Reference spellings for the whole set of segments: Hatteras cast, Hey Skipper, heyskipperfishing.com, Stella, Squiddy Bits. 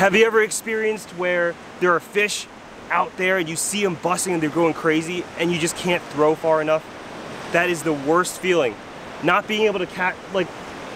Have you ever experienced where there are fish out there and you see them busting and they're going crazy and you just can't throw far enough? That is the worst feeling. Not being able to catch, like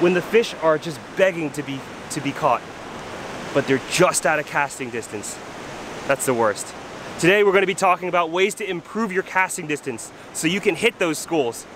when the fish are just begging to be caught, but they're just out of casting distance. That's the worst. Today we're going to be talking about ways to improve your casting distance so you can hit those schools.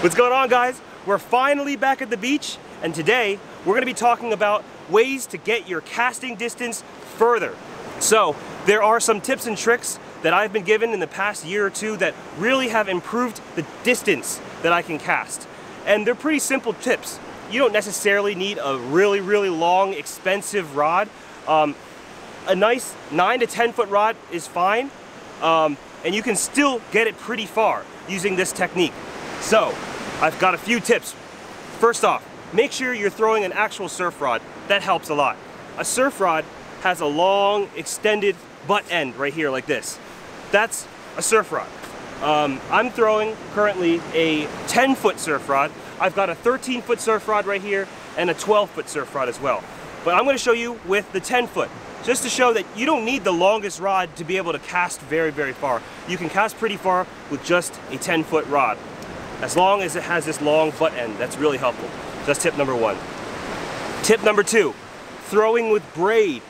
What's going on, guys? We're finally back at the beach, and today we're going to be talking about ways to get your casting distance further. So there are some tips and tricks that I've been given in the past year or two that really have improved the distance that I can cast. And they're pretty simple tips. You don't necessarily need a really long, expensive rod. A nice 9 to 10 foot rod is fine, and you can still get it pretty far using this technique. So I've got a few tips. First off, make sure you're throwing an actual surf rod. That helps a lot. A surf rod has a long, extended butt end right here like this. That's a surf rod. I'm throwing currently a 10-foot surf rod. I've got a 13-foot surf rod right here and a 12-foot surf rod as well. But I'm gonna show you with the 10-foot, just to show that you don't need the longest rod to be able to cast very far. You can cast pretty far with just a 10-foot rod, as long as it has this long butt end. That's really helpful. That's tip number one. Tip number two, throwing with braid.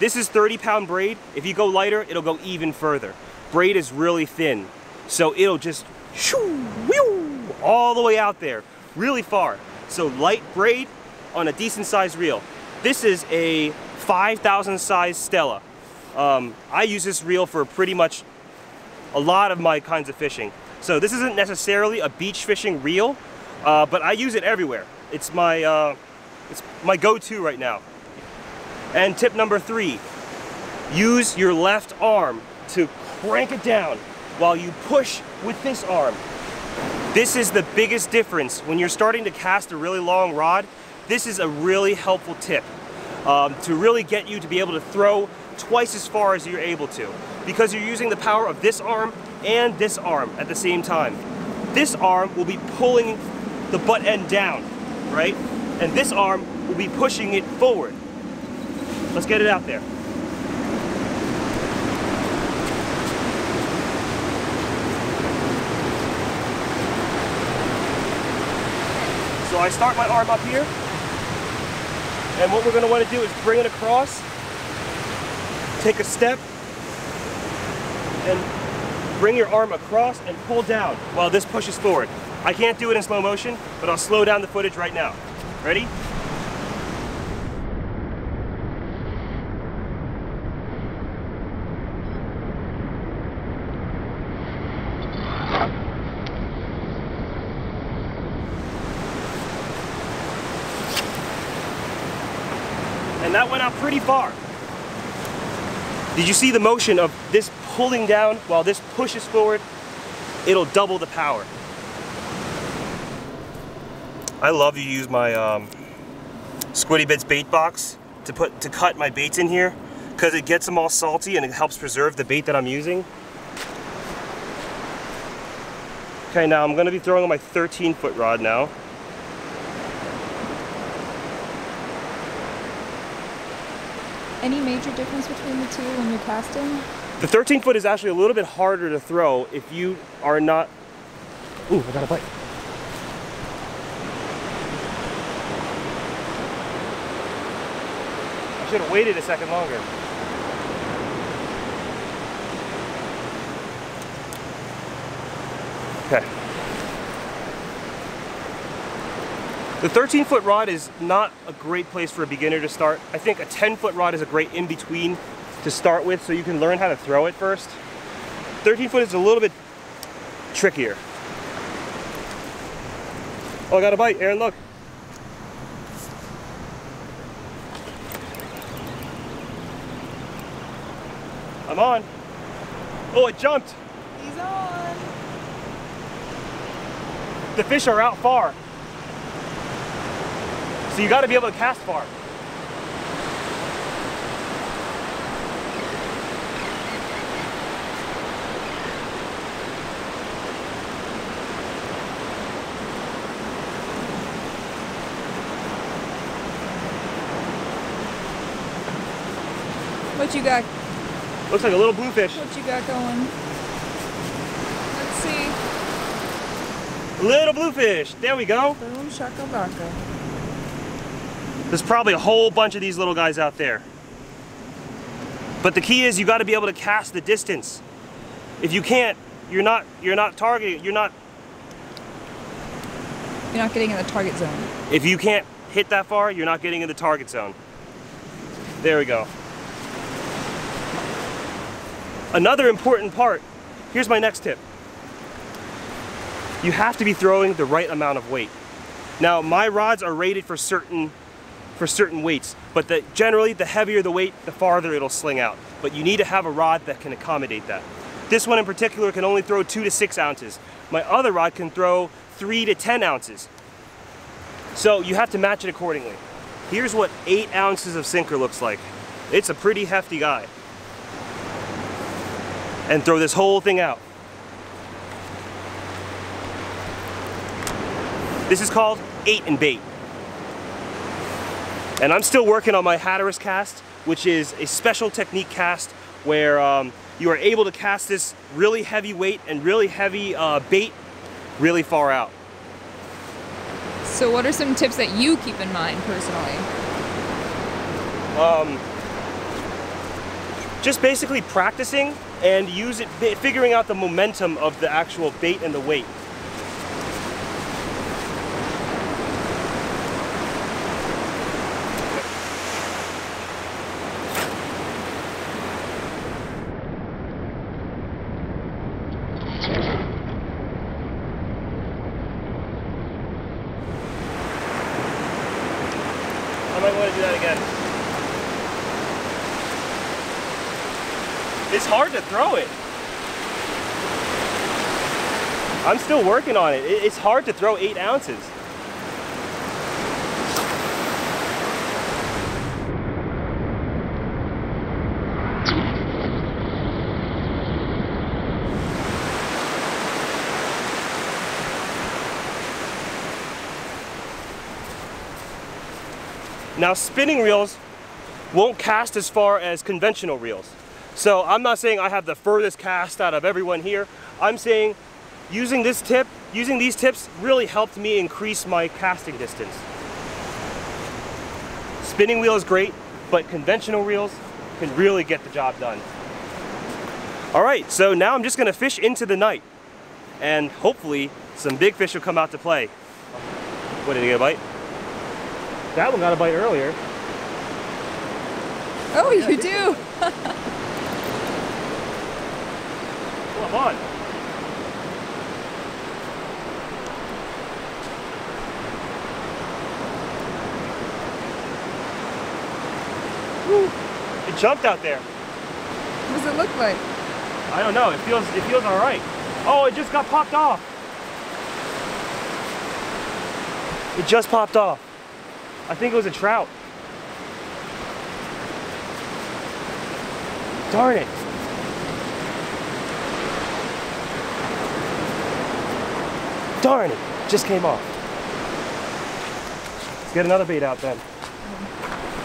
This is 30-pound braid. If you go lighter, it'll go even further. Braid is really thin, so it'll just shoo, whew, all the way out there, really far. So light braid on a decent sized reel. This is a 5,000 size Stella. I use this reel for pretty much a lot of my kinds of fishing. So this isn't necessarily a beach fishing reel, but I use it everywhere. It's my go-to right now. And tip number three, use your left arm to crank it down while you push with this arm. This is the biggest difference. When you're starting to cast a really long rod, this is a really helpful tip to really get you to be able to throw twice as far as you're able to, because you're using the power of this arm and this arm at the same time. This arm will be pulling the butt end down, right? And this arm will be pushing it forward. Let's get it out there. So I start my arm up here, and what we're gonna wanna do is bring it across, take a step, and bring your arm across and pull down while this pushes forward. I can't do it in slow motion, but I'll slow down the footage right now. Ready? And that went out pretty far. Did you see the motion of this pulling down while this pushes forward? It'll double the power. I love to use my Squiddy Bits bait box to cut my baits in here, because it gets them all salty and it helps preserve the bait that I'm using. Okay, now I'm gonna be throwing on my 13-foot rod now. Any major difference between the two when you're casting? The 13-foot is actually a little bit harder to throw if you are not... Ooh, I got a bite. I should have waited a second longer. Okay. The 13-foot rod is not a great place for a beginner to start. I think a 10-foot rod is a great in-between to start with, so you can learn how to throw it first. 13-foot is a little bit trickier. Oh, I got a bite, Aaron, look. I'm on. Oh, it jumped. He's on. The fish are out far. So you gotta be able to cast far. What you got? Looks like a little bluefish. What you got going? Let's see. Little bluefish. There we go. Boom shaka-baka. There's probably a whole bunch of these little guys out there. But the key is you got to be able to cast the distance. If you can't, you're not targeting. You're not getting in the target zone. If you can't hit that far, you're not getting in the target zone. There we go. Another important part, here's my next tip. You have to be throwing the right amount of weight. Now, my rods are rated for certain weights, but generally the heavier the weight, the farther it'll sling out. But you need to have a rod that can accommodate that. This one in particular can only throw 2 to 6 ounces. My other rod can throw 3 to 10 ounces. So you have to match it accordingly. Here's what 8 ounces of sinker looks like. It's a pretty hefty guy. And throw this whole thing out. This is called Eight and Bait. And I'm still working on my Hatteras cast, which is a special technique cast where you are able to cast this really heavy weight and really heavy bait really far out. So what are some tips that you keep in mind personally? Just basically practicing and figuring out the momentum of the actual bait and the weight. I might want to do that again. It's hard to throw it. I'm still working on it. It's hard to throw 8 ounces. Now, spinning reels won't cast as far as conventional reels. So I'm not saying I have the furthest cast out of everyone here. I'm saying using these tips really helped me increase my casting distance. Spinning wheel is great, but conventional reels can really get the job done. All right, so now I'm just gonna fish into the night and hopefully some big fish will come out to play. What, did he get a bite? That one got a bite earlier. Oh, you do! Come on. Woo. It jumped out there. What does it look like? I don't know. It feels all right. Oh, it just got popped off. It just popped off. I think it was a trout. Darn it. Darn it, just came off. Let's get another bait out then.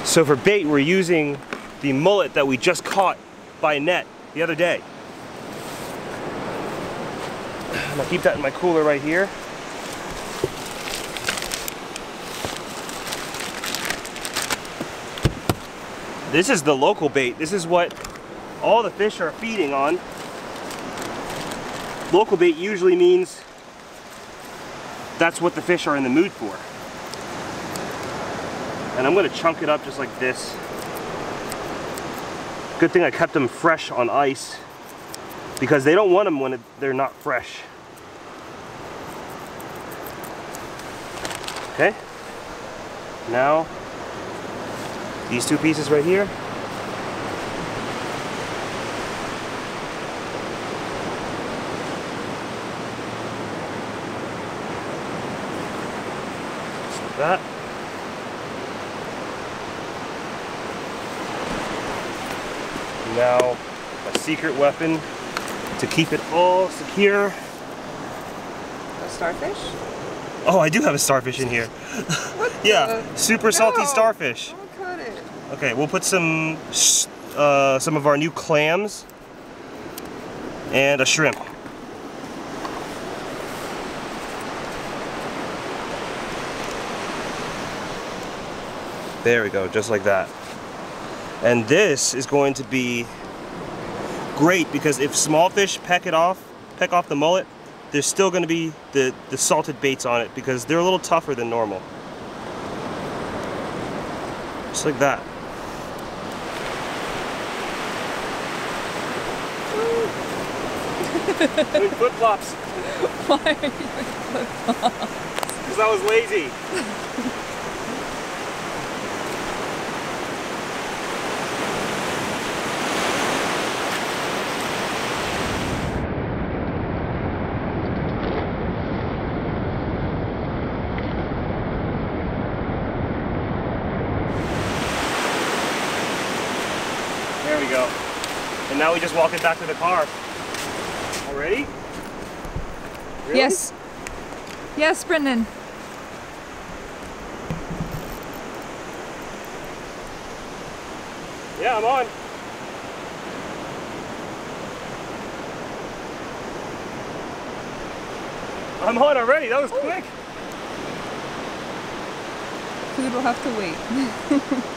So for bait, we're using the mullet that we just caught by net the other day. I'm gonna keep that in my cooler right here. This is the local bait. This is what all the fish are feeding on. Local bait usually means that's what the fish are in the mood for. And I'm gonna chunk it up just like this. Good thing I kept them fresh on ice because they don't want them when they're not fresh. Okay, now these two pieces right here. Just like that. Now, my secret weapon to keep it all secure. A starfish? Oh, I do have a starfish in here. What? Yeah, super salty starfish. Okay, we'll put some some of our new clams and a shrimp. There we go, just like that. And this is going to be great because if small fish peck off the mullet, there's still going to be the salted baits on it because they're a little tougher than normal. Just like that. Doing flip flops. Why are you doing flip flops? Because I was lazy. There we go. And now we just walk it back to the car. Already? Really? Yes. Yes, Brendan. Yeah, I'm on. I'm on already. That was quick. Food will have to wait.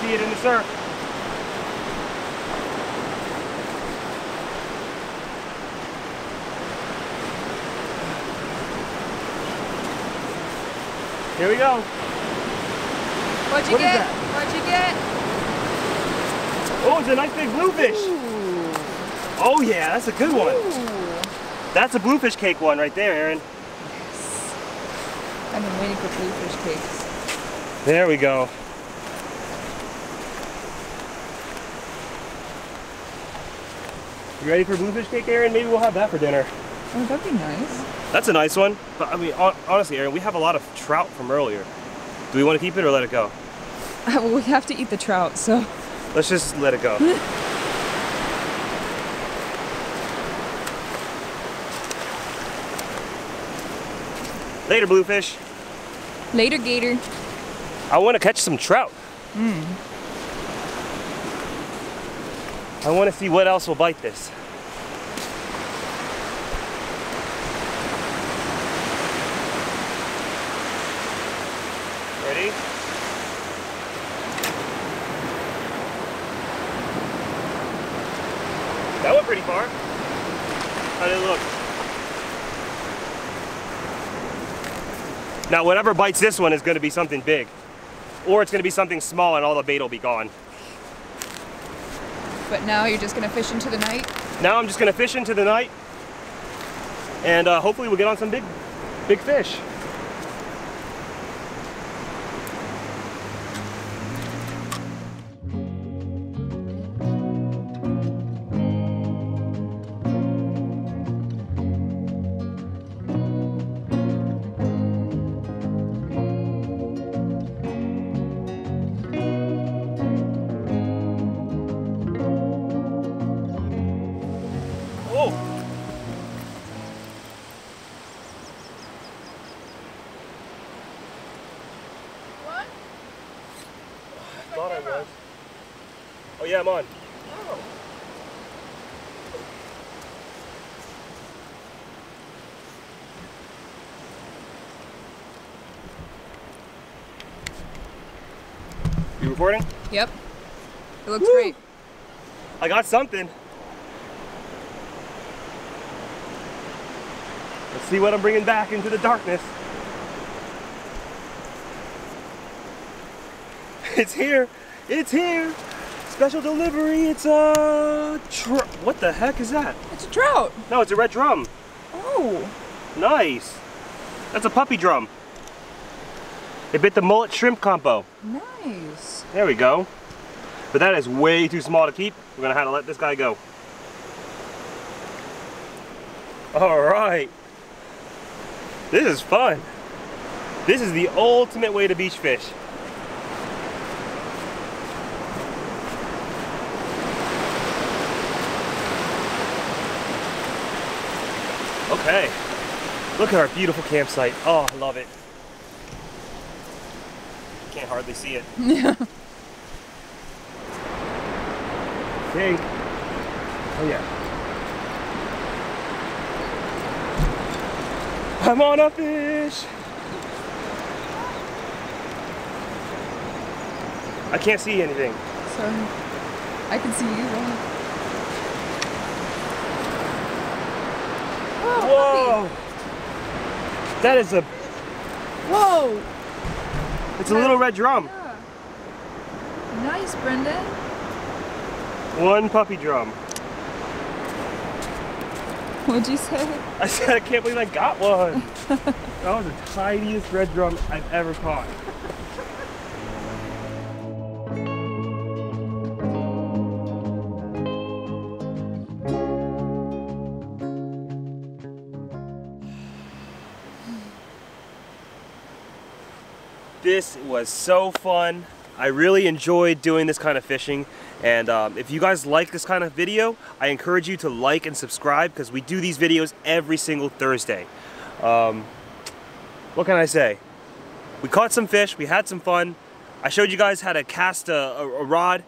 See it in the surf. Here we go. What'd you get? What'd you get? Oh, it's a nice big bluefish. Ooh. Oh yeah, that's a good one. Ooh. That's a bluefish cake one right there, Erin. Yes. I've been waiting for bluefish cakes. There we go. You ready for bluefish cake, Erin? Maybe we'll have that for dinner. Oh, that'd be nice. That's a nice one. But I mean, honestly, Erin, we have a lot of trout from earlier. Do we want to keep it or let it go? Well, we have to eat the trout, so. Let's just let it go. Later, bluefish. Later, gator. I want to catch some trout. Mm. I want to see what else will bite this. Ready? That went pretty far. How did it look? Now whatever bites this one is going to be something big. Or it's going to be something small and all the bait will be gone. But now you're just going to fish into the night? Now I'm just going to fish into the night and hopefully we'll get on some big fish. Oh yeah, I'm on. Oh. You recording? Yep. It looks great. I got something. Let's see what I'm bringing back into the darkness. It's here. It's here. Special delivery. It's a what the heck is that? It's a trout. No, it's a red drum. Oh. Nice. That's a puppy drum. It bit the mullet shrimp combo. Nice. There we go. But that is way too small to keep. We're gonna have to let this guy go. All right. This is fun. This is the ultimate way to beach fish. Okay, look at our beautiful campsite. Oh, I love it. Can't hardly see it. Yeah. I think, oh yeah. I'm on a fish. I can't see anything. So I can see you. Whoa! Whoa. That is a. Whoa! It's a little red drum. Yeah. Nice, Brendan. One puppy drum. What'd you say? I said I can't believe I got one. That was the tiniest red drum I've ever caught. This was so fun. I really enjoyed doing this kind of fishing, and if you guys like this kind of video, I encourage you to like and subscribe, because we do these videos every single Thursday. What can I say? We caught some fish, we had some fun. I showed you guys how to cast a rod.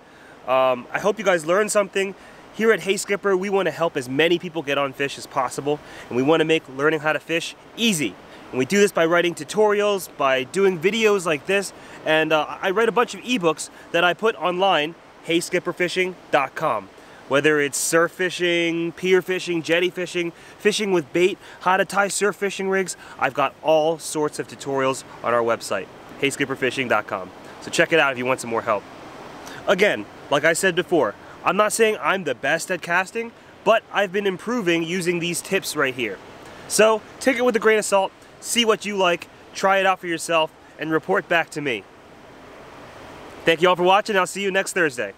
I hope you guys learned something. Here at Hey Skipper, we want to help as many people get on fish as possible, and we want to make learning how to fish easy. And we do this by writing tutorials, by doing videos like this, and I write a bunch of ebooks that I put online, heyskipperfishing.com. Whether it's surf fishing, pier fishing, jetty fishing, fishing with bait, how to tie surf fishing rigs, I've got all sorts of tutorials on our website, heyskipperfishing.com. So check it out if you want some more help. Again, like I said before, I'm not saying I'm the best at casting, but I've been improving using these tips right here. So take it with a grain of salt. See what you like, try it out for yourself, and report back to me. Thank you all for watching. I'll see you next Thursday.